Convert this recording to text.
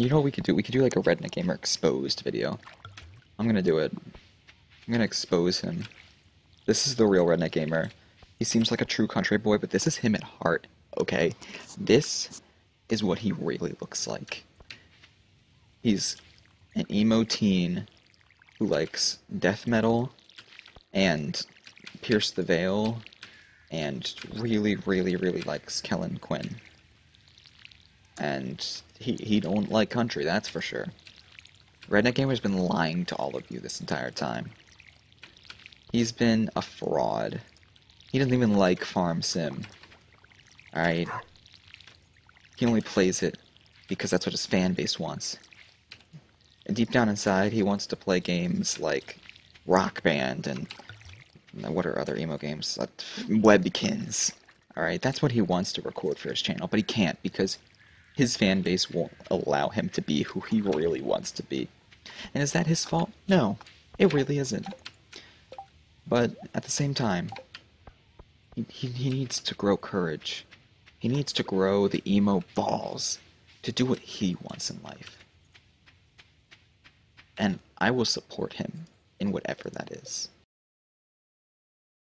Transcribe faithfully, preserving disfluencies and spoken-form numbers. You know what we could do? We could do like a Redneck Gamer exposed video. I'm gonna do it. I'm gonna expose him. This is the real Redneck Gamer. He seems like a true country boy, but this is him at heart, okay? This is what he really looks like. He's an emo teen who likes death metal and Pierce the Veil and really, really, really likes Kellen Quinn. And he, he don't like country, that's for sure. Redneck Gamer's been lying to all of you this entire time. He's been a fraud. He doesn't even like Farm Sim. Alright? He only plays it because that's what his fan base wants. And deep down inside, he wants to play games like Rock Band and... what are other emo games? Like Webkins. Alright, that's what he wants to record for his channel, but he can't because his fan base won't allow him to be who he really wants to be. And is that his fault? No, it really isn't. But at the same time, he, he, he needs to grow courage. He needs to grow the emo balls to do what he wants in life. And I will support him in whatever that is.